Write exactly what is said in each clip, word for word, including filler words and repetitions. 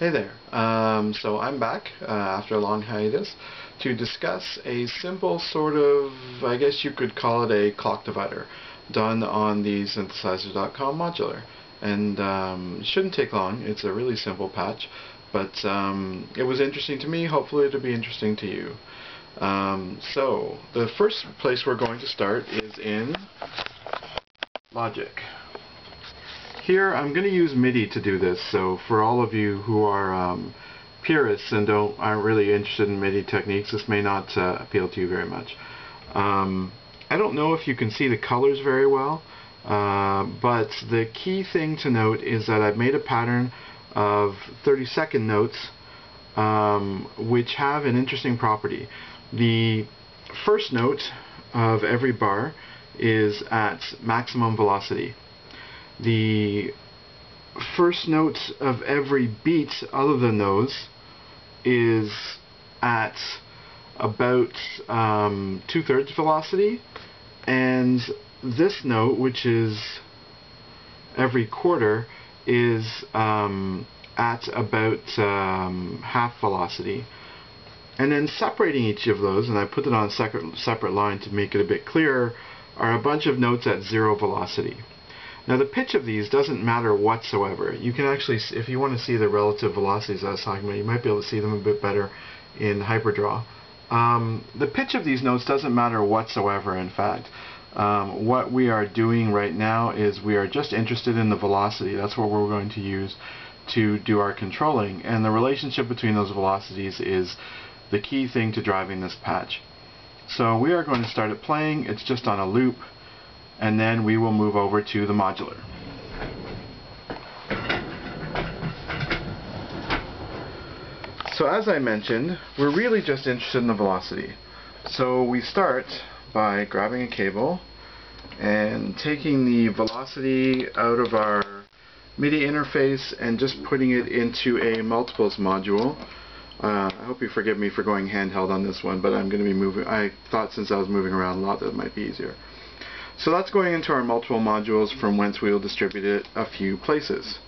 Hey there, um, so I'm back uh, after a long hiatus to discuss a simple sort of, I guess you could call it a clock divider done on the synthesizer dot com modular, and um, shouldn't take long. It's a really simple patch, but um, it was interesting to me. Hopefully it'll be interesting to you. Um, so the first place we're going to start is in Logic. Here, I'm going to use MIDI to do this, so for all of you who are um, purists and don't aren't really interested in MIDI techniques, this may not uh, appeal to you very much. Um, I don't know if you can see the colors very well, uh, but the key thing to note is that I've made a pattern of thirty second notes, um, which have an interesting property. The first note of every bar is at maximum velocity. The first note of every beat other than those is at about um, two-thirds velocity, and this note, which is every quarter, is um, at about um, half velocity. And then separating each of those, and I put it on a separate, separate line to make it a bit clearer, are a bunch of notes at zero velocity. Now the pitch of these doesn't matter whatsoever. You can actually, if you want to see the relative velocities I was talking about, you might be able to see them a bit better in Hyperdraw. Um, the pitch of these notes doesn't matter whatsoever, in fact. Um, what we are doing right now is we are just interested in the velocity. That's what we're going to use to do our controlling. And the relationship between those velocities is the key thing to driving this patch. So we are going to start it playing. It's just on a loop. And then we will move over to the modular. So as I mentioned, we're really just interested in the velocity. So we start by grabbing a cable and taking the velocity out of our MIDI interface and just putting it into a multiples module. Uh, I hope you forgive me for going handheld on this one, but I'm going to be moving. I thought since I was moving around a lot that it might be easier. So that's going into our multiple modules, from whence we will distribute it a few places.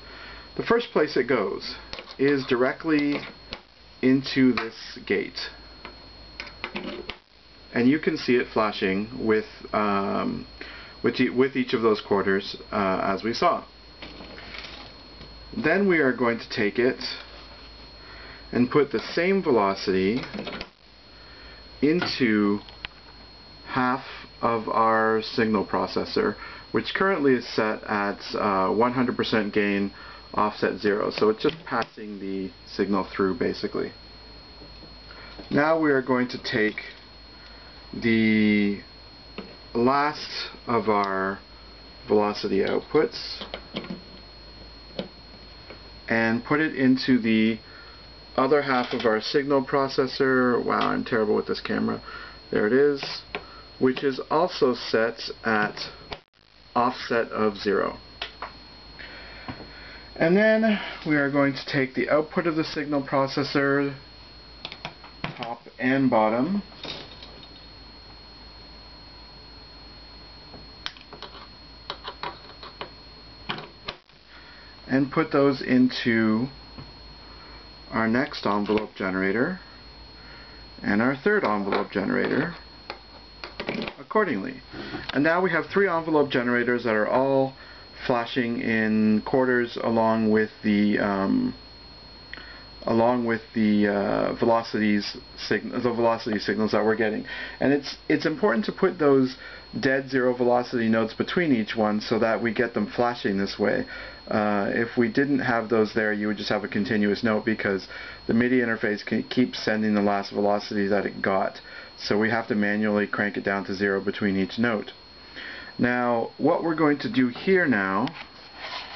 The first place it goes is directly into this gate. And you can see it flashing with, um, with, e with each of those quarters uh, as we saw. Then we are going to take it and put the same velocity into half of our signal processor, which currently is set at one hundred percent uh, gain, offset zero. So it's just passing the signal through, basically. Now we are going to take the last of our velocity outputs and put it into the other half of our signal processor. Wow, I'm terrible with this camera. There it is. Which is also set at offset of zero. And then we are going to take the output of the signal processor, top and bottom, and put those into our next envelope generator and our third envelope generator accordingly. And now we have three envelope generators that are all flashing in quarters along with the um, along with the uh, velocities the velocity signals that we're getting. And it's it's important to put those dead zero velocity notes between each one so that we get them flashing this way. Uh, if we didn't have those there, you would just have a continuous note, because the MIDI interface can keep sending the last velocity that it got. So we have to manually crank it down to zero between each note. Now, what we're going to do here now,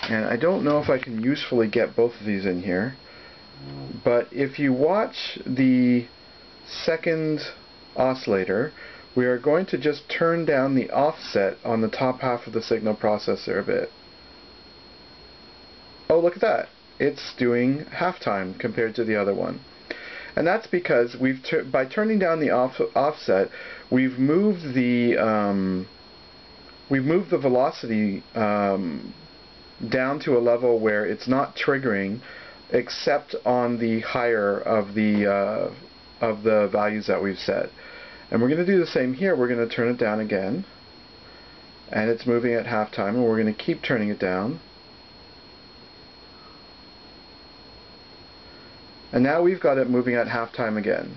and I don't know if I can usefully get both of these in here, but if you watch the second oscillator, we are going to just turn down the offset on the top half of the signal processor a bit. Oh, look at that. It's doing halftime compared to the other one. And that's because we've tur by turning down the off offset, we've moved the um, we've moved the velocity um, down to a level where it's not triggering except on the higher of the uh, of the values that we've set. And we're going to do the same here. We're going to turn it down again, and it's moving at half time, and we're going to keep turning it down. And now we've got it moving at half time again.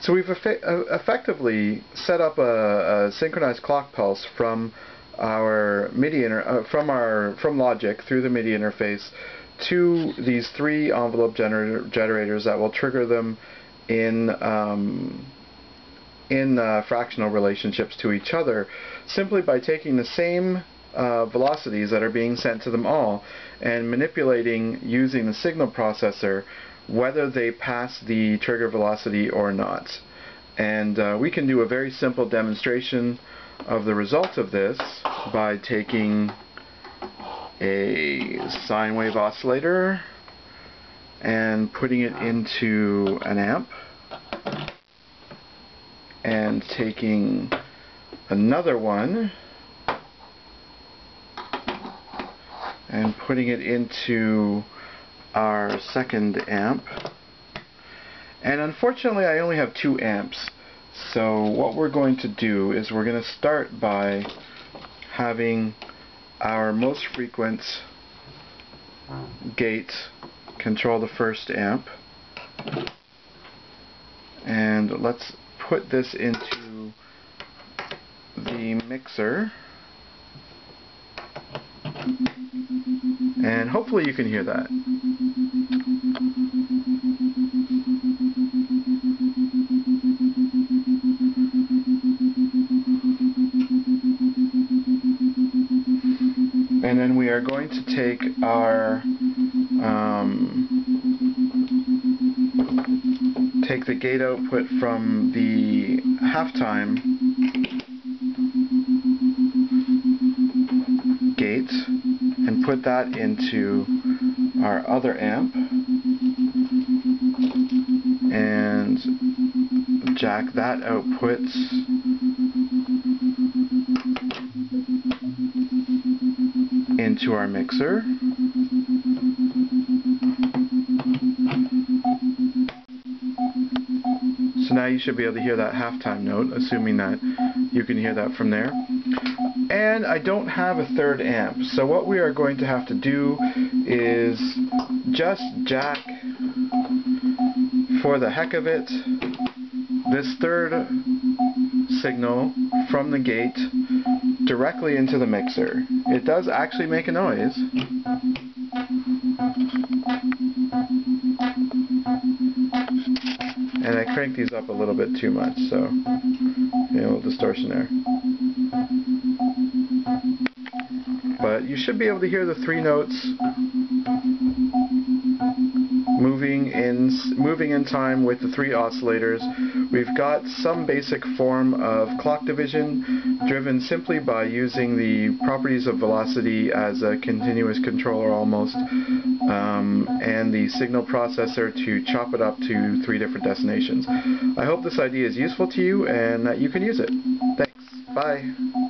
So we've effe effectively set up a, a synchronized clock pulse from our MIDI inter uh, from our from Logic through the MIDI interface to these three envelope gener generators that will trigger them in um, in uh, fractional relationships to each other, simply by taking the same Uh, velocities that are being sent to them all and manipulating using the signal processor whether they pass the trigger velocity or not. And uh, we can do a very simple demonstration of the results of this by taking a sine wave oscillator and putting it into an amp, and taking another one and putting it into our second amp. And unfortunately I only have two amps, so what we're going to do is we're going to start by having our most frequent gate control the first amp, and let's put this into the mixer. And hopefully you can hear that. And then we are going to take our um, take the gate output from the halftime gate and put that into our other amp and jack that output into our mixer. So now you should be able to hear that halftime note, assuming that you can hear that from there. And I don't have a third amp, so what we are going to have to do is just jack, for the heck of it, this third signal from the gate directly into the mixer. It does actually make a noise. And I crank these up a little bit too much, so you know, a little distortion there. But you should be able to hear the three notes moving in moving in time with the three oscillators. We've got some basic form of clock division driven simply by using the properties of velocity as a continuous controller almost, um, and the signal processor to chop it up to three different destinations. I hope this idea is useful to you and that you can use it. Thanks. Bye.